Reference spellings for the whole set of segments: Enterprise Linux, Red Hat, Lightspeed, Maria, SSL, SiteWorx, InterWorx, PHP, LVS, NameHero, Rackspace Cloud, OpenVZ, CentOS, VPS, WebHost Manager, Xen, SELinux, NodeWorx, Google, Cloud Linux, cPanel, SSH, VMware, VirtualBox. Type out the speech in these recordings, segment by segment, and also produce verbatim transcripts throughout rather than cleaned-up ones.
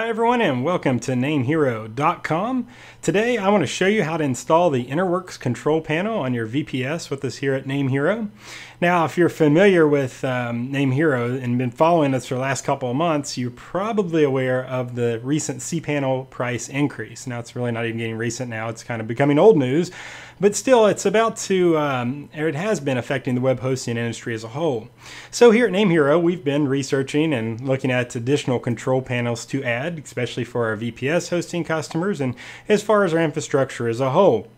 Hi everyone and welcome to name hero dot com. Today I want to show you how to install the InterWorx control panel on your V P S with us here at NameHero. Now if you're familiar with um, NameHero and been following us for the last couple of months, you're probably aware of the recent cPanel price increase. Now it's really not even getting recent now, it's kind of becoming old news, but still it's about to, um, or it has been affecting the web hosting industry as a whole. So here at NameHero we've been researching and looking at additional control panels to add, especially for our V P S hosting customers and as far as our infrastructure as a whole.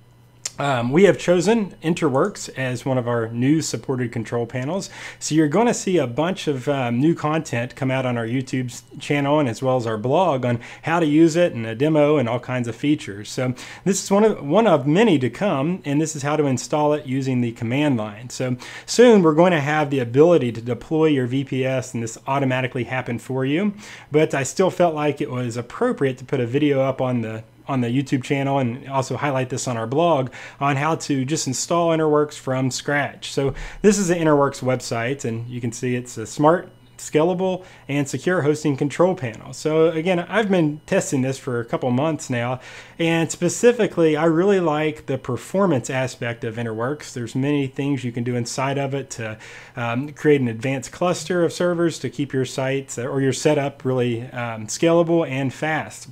Um, we have chosen InterWorx as one of our new supported control panels. So you're going to see a bunch of um, new content come out on our YouTube channel and as well as our blog on how to use it and a demo and all kinds of features. So this is one of, one of many to come, and this is how to install it using the command line. So soon we're going to have the ability to deploy your V P S and this automatically happen for you. But I still felt like it was appropriate to put a video up on the on the YouTube channel and also highlight this on our blog on how to just install InterWorx from scratch. So this is the InterWorx website, and you can see it's a smart, scalable, and secure hosting control panel. So again, I've been testing this for a couple months now, and specifically I really like the performance aspect of InterWorx. There's many things you can do inside of it to um, create an advanced cluster of servers to keep your sites or your setup really um, scalable and fast.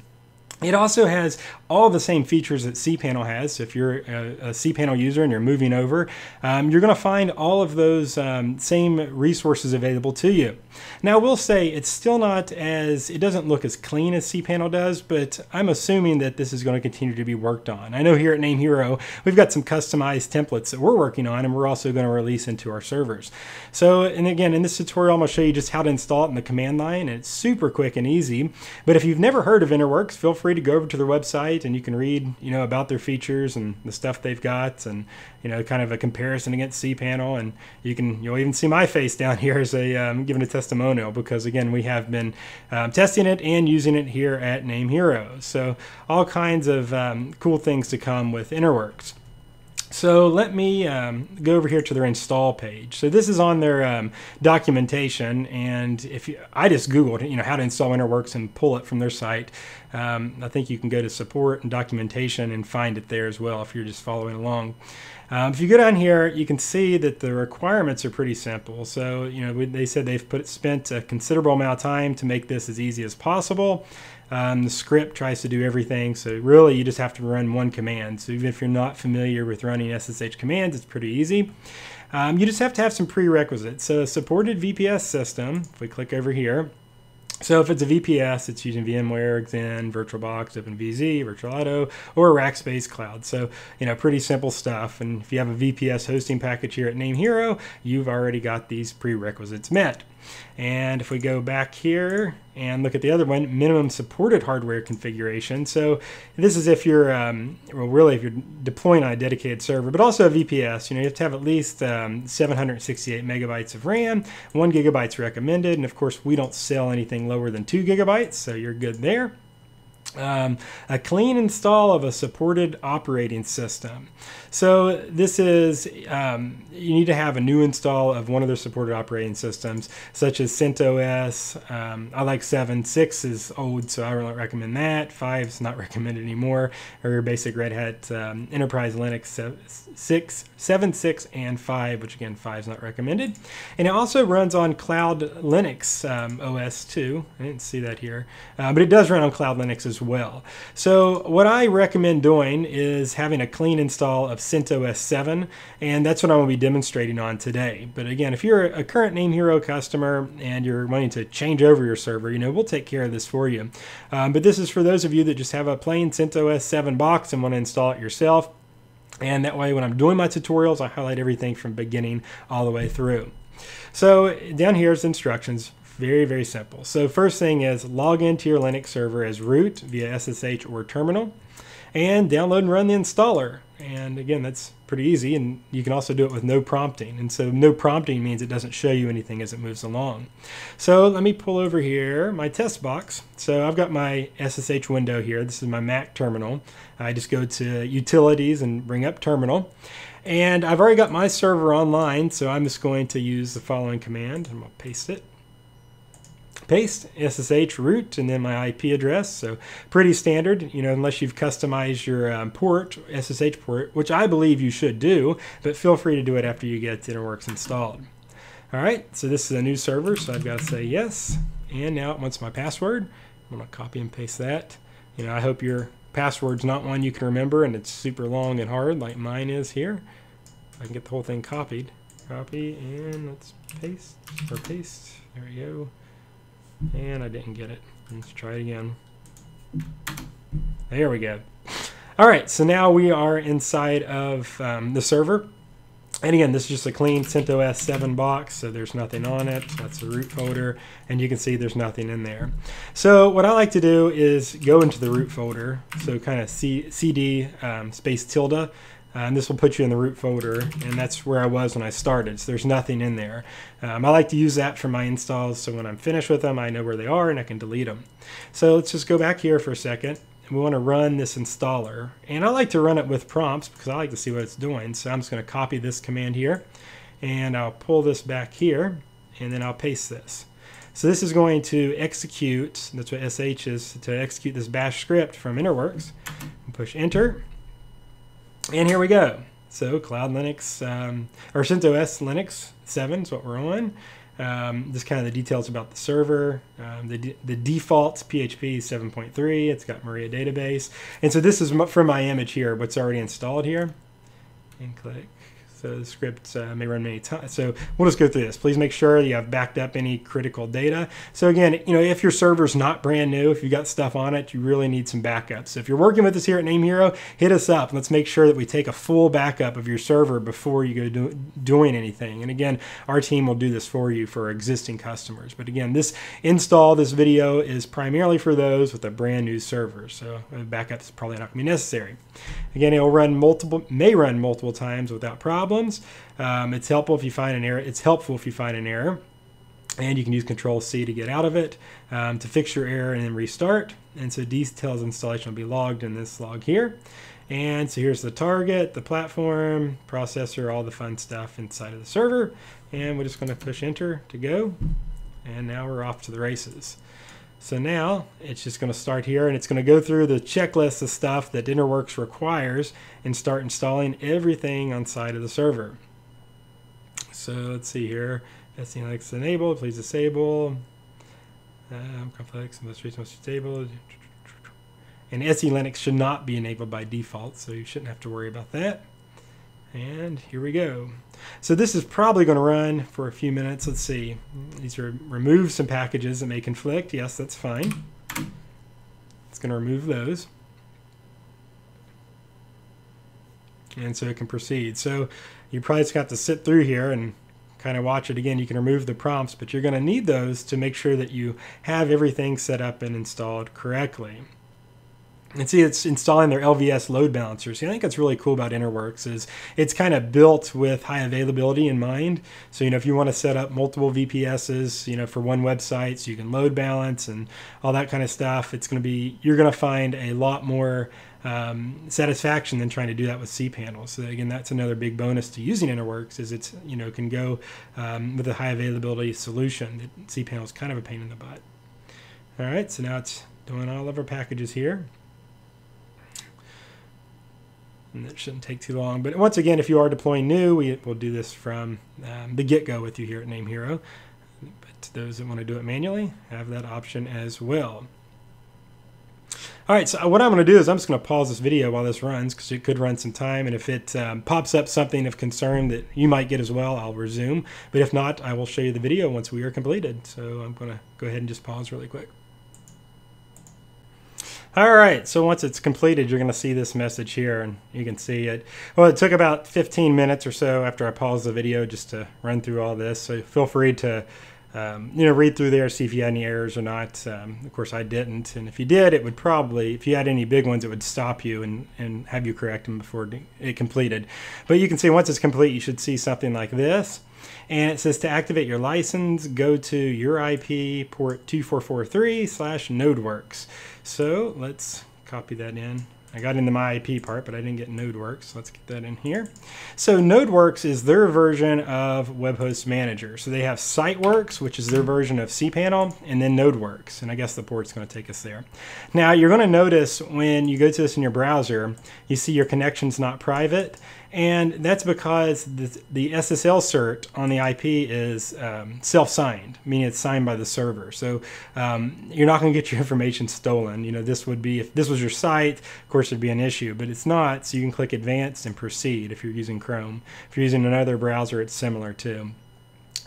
It also has all the same features that cPanel has. So if you're a, a cPanel user and you're moving over, um, you're going to find all of those um, same resources available to you. Now, I will say it's still not as, it doesn't look as clean as cPanel does, but I'm assuming that this is going to continue to be worked on. I know here at NameHero, we've got some customized templates that we're working on, and we're also going to release into our servers. So, and again, in this tutorial, I'm going to show you just how to install it in the command line, and it's super quick and easy. But if you've never heard of InterWorx, feel free to go over to their website and you can read, you know, about their features and the stuff they've got, and you know, kind of a comparison against cPanel, and you can you'll even see my face down here as a um, giving a testimonial, because again we have been um, testing it and using it here at NameHero. So all kinds of um, cool things to come with InterWorx. So let me um, go over here to their install page. So this is on their um, documentation, and if you, I just Googled, you know, how to install InterWorx and pull it from their site. Um, I think you can go to support and documentation and find it there as well if you're just following along. Um, if you go down here, you can see that the requirements are pretty simple. So, you know, they said they've put, spent a considerable amount of time to make this as easy as possible. Um, the script tries to do everything, so really you just have to run one command. So even if you're not familiar with running S S H commands, it's pretty easy. Um, you just have to have some prerequisites. So a supported V P S system, if we click over here, so if it's a V P S, it's using VMware, Xen, VirtualBox, OpenVZ, VirtualAuto, or Rackspace Cloud. So, you know, pretty simple stuff. And if you have a V P S hosting package here at NameHero, you've already got these prerequisites met. And if we go back here and look at the other one, minimum supported hardware configuration. So this is if you're, um, well, really if you're deploying on a dedicated server, but also a V P S, you know, you have to have at least um, seven hundred sixty-eight megabytes of RAM, one gigabyte's recommended. And of course, we don't sell anything lower than two gigabytes, so you're good there. Um, a clean install of a supported operating system. So this is, um, you need to have a new install of one of their supported operating systems, such as CentOS. Um, I like seven. six is old, so I don't recommend that. five is not recommended anymore, or your basic Red Hat um, Enterprise Linux. Seven, six, seven, six, and five, which again, five is not recommended. And it also runs on Cloud Linux um, O S too. I didn't see that here, uh, but it does run on Cloud Linux as well. So what I recommend doing is having a clean install of CentOS seven, and that's what I'm going to be demonstrating on today. But again, if you're a current NameHero customer and you're wanting to change over your server, you know, we'll take care of this for you. Um, but this is for those of you that just have a plain CentOS seven box and want to install it yourself. And that way, when I'm doing my tutorials, I highlight everything from beginning all the way through. So down here is instructions. Very, very simple. So first thing is log into your Linux server as root via S S H or terminal, and download and run the installer. And again, that's pretty easy, and you can also do it with no prompting. And so no prompting means it doesn't show you anything as it moves along. So let me pull over here my test box. So I've got my S S H window here. This is my Mac terminal. I just go to utilities and bring up terminal. And I've already got my server online, so I'm just going to use the following command. I'm going to paste it. paste, S S H root, and then my I P address. So pretty standard, you know, unless you've customized your um, port, S S H port, which I believe you should do, but feel free to do it after you get InterWorx installed. All right, so this is a new server, so I've got to say yes. And now it wants my password. I'm gonna copy and paste that. You know, I hope your password's not one you can remember and it's super long and hard like mine is here. I can get the whole thing copied. Copy and let's paste, or paste, there we go. And I didn't get it. Let's try it again. There we go. All right, so now we are inside of um, the server. And again, this is just a clean CentOS seven box, so there's nothing on it. That's the root folder, and you can see there's nothing in there. So what I like to do is go into the root folder, so kind of C, cd um, space tilde, uh, and this will put you in the root folder, and that's where I was when I started, so there's nothing in there. Um, I like to use that for my installs, so when I'm finished with them, I know where they are, and I can delete them. So let's just go back here for a second. We want to run this installer, and I like to run it with prompts because I like to see what it's doing. So I'm just going to copy this command here, and I'll pull this back here, and then I'll paste this. So this is going to execute, that's what S H is, to execute this bash script from InterWorx. Push enter, and here we go. So Cloud Linux, um, or CentOS Linux seven is what we're on. Um, just kind of the details about the server, um, the, the defaults P H P seven point three, it's got Maria database. And so this is from my image here, what's already installed here. And click. So the script uh, may run many times. So we'll just go through this. Please make sure you have backed up any critical data. So again, you know, if your server's not brand new, if you've got stuff on it, you really need some backups. So if you're working with us here at NameHero, hit us up. Let's make sure that we take a full backup of your server before you go do, doing anything. And again, our team will do this for you for existing customers. But again, this install, this video is primarily for those with a brand new server. So backup's probably not gonna be necessary. Again, it'll run multiple, may run multiple times without problem. Um, it's helpful if you find an error. It's helpful if you find an error, and you can use Control C to get out of it, um, to fix your error and then restart. And so details installation will be logged in this log here. And so here's the target, the platform, processor, all the fun stuff inside of the server. And we're just going to push enter to go. And now we're off to the races. So now it's just going to start here, and it's going to go through the checklist of stuff that InterWorx requires and start installing everything on side of the server. So let's see here, SELinux enabled, please disable, um, complex, most recent, most disabled, and SELinux should not be enabled by default, so you shouldn't have to worry about that. And here we go. So this is probably going to run for a few minutes. Let's see. These are remove some packages that may conflict. Yes, that's fine. It's going to remove those. And so it can proceed. So you probably just have to sit through here and kind of watch it again. You can remove the prompts, but you're going to need those to make sure that you have everything set up and installed correctly. And see, it's installing their L V S load balancers. See, I think that's really cool about InterWorx is it's kind of built with high availability in mind. So, you know, if you want to set up multiple V P Ss, you know, for one website, so you can load balance and all that kind of stuff, it's going to be, you're going to find a lot more um, satisfaction than trying to do that with cPanel. So again, that's another big bonus to using InterWorx is it's, you know, can go um, with a high availability solution. cPanel is kind of a pain in the butt. All right, so now it's doing all of our packages here. And that shouldn't take too long. But once again, if you are deploying new, we will do this from um, the get-go with you here at NameHero. But those that want to do it manually have that option as well. All right, so what I'm going to do is I'm just going to pause this video while this runs because it could run some time. And if it um, pops up something of concern that you might get as well, I'll resume. But if not, I will show you the video once we are completed. So I'm going to go ahead and just pause really quick. All right, so once it's completed, you're going to see this message here, and you can see it. Well, it took about fifteen minutes or so after I paused the video just to run through all this, so feel free to um, you know, read through there, see if you had any errors or not. Um, of course, I didn't, and if you did, it would probably, if you had any big ones, it would stop you and, and have you correct them before it completed. But you can see once it's complete, you should see something like this. And it says to activate your license, go to your I P port two four four three slash NodeWorx. So let's copy that in I got into my I P part, but I didn't get NodeWorx, so let's get that in here. So NodeWorx is their version of WebHost Manager. So they have SiteWorx, which is their version of cPanel, and then NodeWorx, and I guess the port's gonna take us there. Now, you're gonna notice when you go to this in your browser, you see your connection's not private, and that's because the, the S S L cert on the I P is um, self-signed, meaning it's signed by the server. So um, you're not gonna get your information stolen. You know, this would be, if this was your site, of course it'd be an issue, but it's not, so you can click Advanced and Proceed if you're using Chrome. If you're using another browser, it's similar to.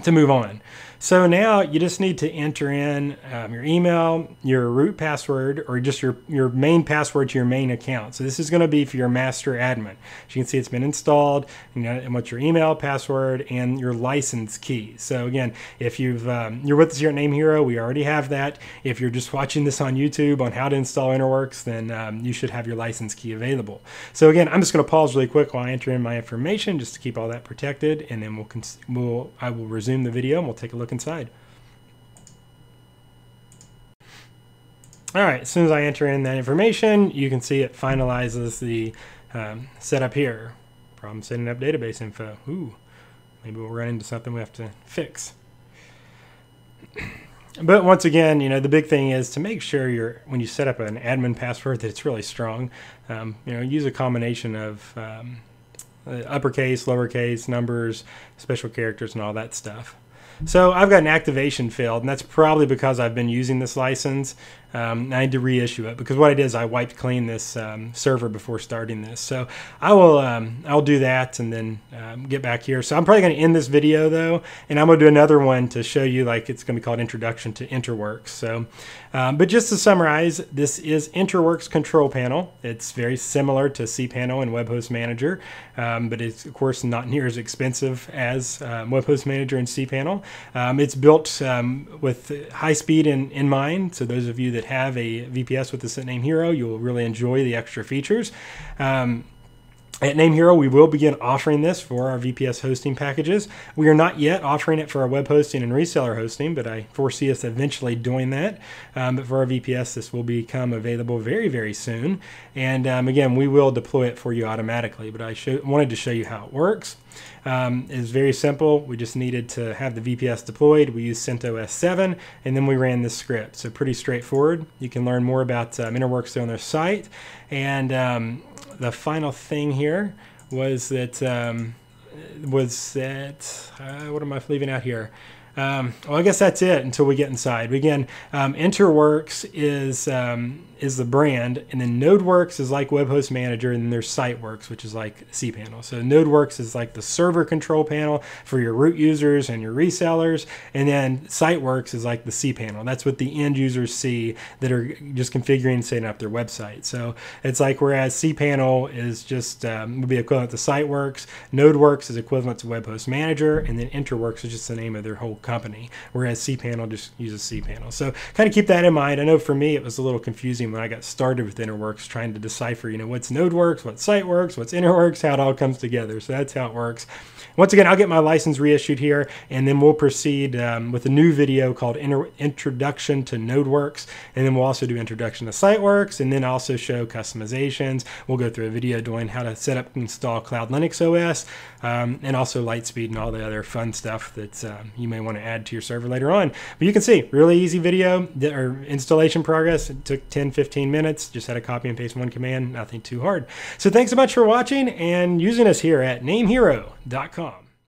To move on. So now you just need to enter in um, your email, your root password, or just your, your main password to your main account. So this is going to be for your master admin. As you can see, it's been installed, you know, and what's your email, password, and your license key. So again, if you've, um, you're with us here at NameHero, we already have that. If you're just watching this on YouTube on how to install InterWorx, then um, you should have your license key available. So again, I'm just going to pause really quick while I enter in my information just to keep all that protected, and then we'll, we'll I will resume the video and we'll take a look inside. All right, as soon as I enter in that information, you can see it finalizes the um, setup here. Problem setting up database info. Ooh, maybe we'll run into something we have to fix. But once again, you know, the big thing is to make sure you're, when you set up an admin password, that it's really strong. Um, you know, use a combination of um, Uh, uppercase, lowercase, numbers, special characters, and all that stuff. So I've got an activation failed, and that's probably because I've been using this license. Um, I had to reissue it because what I did is I wiped clean this um, server before starting this. So I will, um, I'll do that and then um, get back here. So I'm probably going to end this video though, and I'm going to do another one to show you, like, it's going to be called Introduction to InterWorx. So, um, but just to summarize, this is InterWorx Control Panel. It's very similar to cPanel and WebHost Manager, um, but it's of course not near as expensive as um, WebHost Manager and cPanel. Um, it's built um, with high speed in, in mind. So those of you that have a V P S with this at NameHero, you'll really enjoy the extra features. Um, At NameHero, we will begin offering this for our V P S hosting packages. We are not yet offering it for our web hosting and reseller hosting, but I foresee us eventually doing that. Um, but for our V P S, this will become available very, very soon. And um, again, we will deploy it for you automatically, but I wanted to show you how it works. Um, it's very simple. We just needed to have the V P S deployed. We used CentOS seven, and then we ran this script. So pretty straightforward. You can learn more about um, InterWorx on their site. And um, the final thing here was that, um, was that, uh, what am I leaving out here? Um, well, I guess that's it until we get inside. Again, um, InterWorx is um, is the brand, and then NodeWorx is like WebHost Manager, and then there's SiteWorx, which is like cPanel. So NodeWorx is like the server control panel for your root users and your resellers, and then SiteWorx is like the cPanel. That's what the end users see that are just configuring and setting up their website. So it's like, whereas cPanel is just um, would be equivalent to SiteWorx, NodeWorx is equivalent to WebHost Manager, and then InterWorx is just the name of their whole company, whereas cPanel just uses cPanel. So kind of keep that in mind. I know for me it was a little confusing when I got started with InterWorx, trying to decipher, you know, what's NodeWorx, what's SiteWorx, what's InterWorx, how it all comes together. So that's how it works. Once again, I'll get my license reissued here, and then we'll proceed um, with a new video called Introduction to NodeWorx, and then we'll also do Introduction to SiteWorx, and then also show customizations. We'll go through a video doing how to set up and install Cloud Linux O S, um, and also Lightspeed and all the other fun stuff that um, you may want to add to your server later on. But you can see, really easy video or installation progress. It took ten fifteen minutes. Just had to copy and paste one command, nothing too hard. So thanks so much for watching and using us here at namehero dot com.